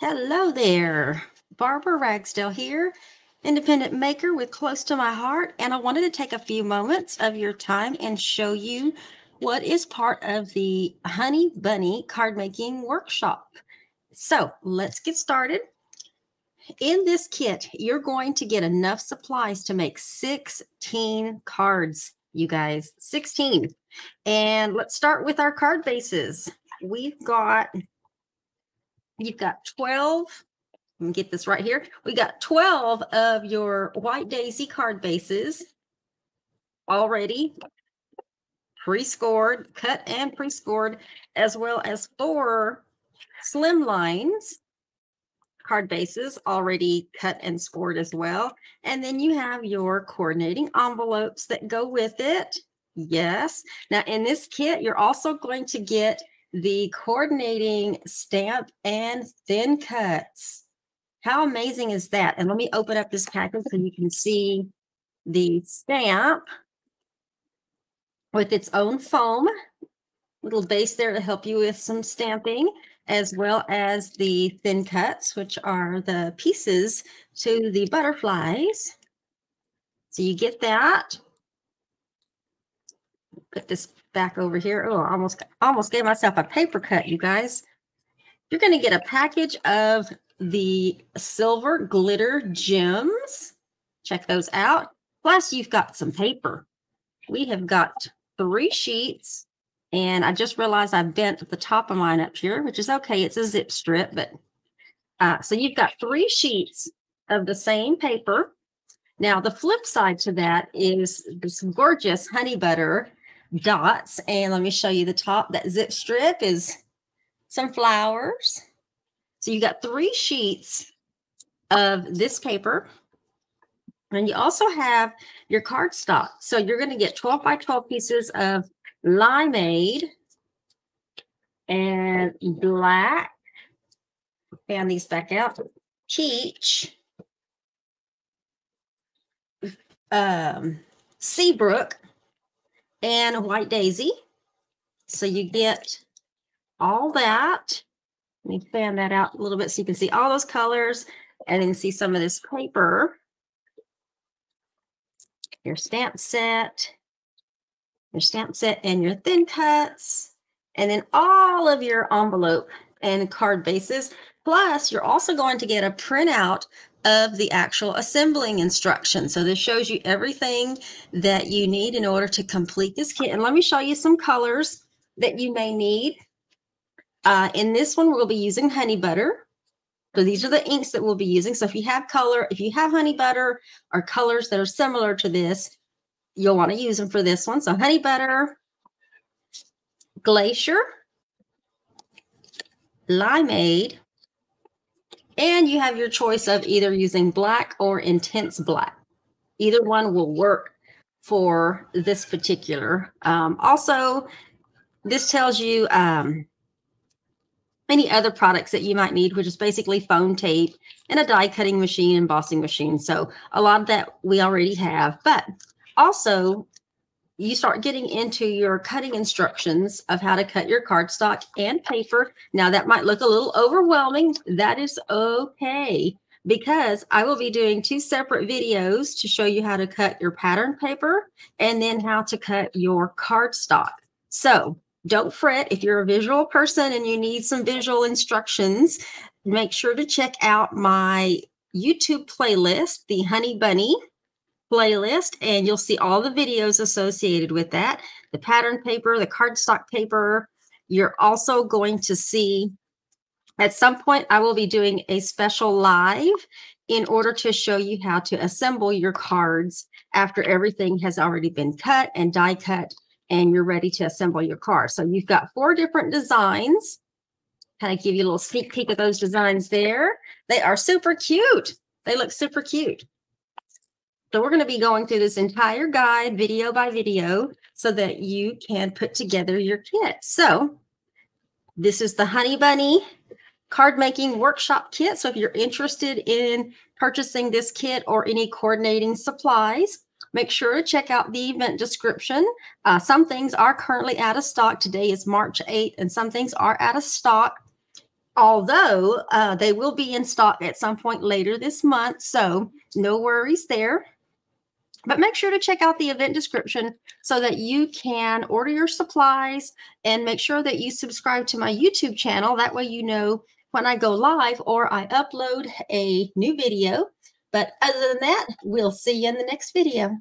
Hello there, Barbara Ragsdale here, independent maker with Close to My Heart, and I wanted to take a few moments of your time and show you what is part of the Honey Bunny card making workshop. So let's get started. In this kit, you're going to get enough supplies to make 16 cards, you guys, 16. And let's start with our card bases. You've got 12, let me get this right here. We got 12 of your White Daisy card bases already pre-scored, cut and pre-scored, as well as 4 Slimlines card bases already cut and scored as well. And then you have your coordinating envelopes that go with it. Yes. Now in this kit, you're also going to get the coordinating stamp and thin cuts. How amazing is that? And let me open up this package so you can see the stamp with its own foam, little base there to help you with some stamping, as well as the thin cuts, which are the pieces to the butterflies. So you get that. Put this back over here. Oh, I almost gave myself a paper cut, you guys. You're going to get a package of the Silver Glitter Gems. Check those out. Plus, you've got some paper. We have got 3 sheets, and I just realized I bent the top of mine up here, which is okay. It's a zip strip, but so you've got 3 sheets of the same paper. Now, the flip side to that is this gorgeous honey butter dots, and let me show you the top. That zip strip is some flowers. So you got 3 sheets of this paper, and you also have your cardstock. So you're going to get 12 by 12 pieces of Limeade and black, fan these back out, peach, Seabrook, and White Daisy. So you get all that. Let me fan that out a little bit so you can see all those colors and then see some of this paper. Your stamp set and your thin cuts, and then all of your envelope and card bases. Plus, you're also going to get a printout of the actual assembling instructions. So this shows you everything that you need in order to complete this kit. And let me show you some colors that you may need. In this one, we'll be using honey butter. So these are the inks that we'll be using. So if you have color, if you have honey butter or colors that are similar to this, you'll want to use them for this one. So honey butter, Glacier, Limeade, and you have your choice of either using black or intense black. Either one will work for this particular. Also, this tells you many other products that you might need, which is basically foam tape and a die cutting machine, embossing machine. So a lot of that we already have, but also you start getting into your cutting instructions of how to cut your cardstock and paper. Now that might look a little overwhelming. That is okay, because I will be doing 2 separate videos to show you how to cut your pattern paper and then how to cut your cardstock. So don't fret if you're a visual person and you need some visual instructions. Make sure to check out my YouTube playlist, the Honey Bunny playlist, and you'll see all the videos associated with that, the pattern paper, the cardstock paper. You're also going to see at some point I will be doing a special live in order to show you how to assemble your cards after everything has already been cut and die cut and you're ready to assemble your card. So you've got 4 different designs. Kind of give you a little sneak peek of those designs there. They are super cute. They look super cute. So we're going to be going through this entire guide video by video so that you can put together your kit. So this is the Honey Bunny card making workshop kit. So if you're interested in purchasing this kit or any coordinating supplies, make sure to check out the event description. Some things are currently out of stock. Today is March 8th and some things are out of stock. although they will be in stock at some point later this month, so no worries there. But make sure to check out the event description so that you can order your supplies, and make sure that you subscribe to my YouTube channel. That way you know when I go live or I upload a new video. But other than that, we'll see you in the next video.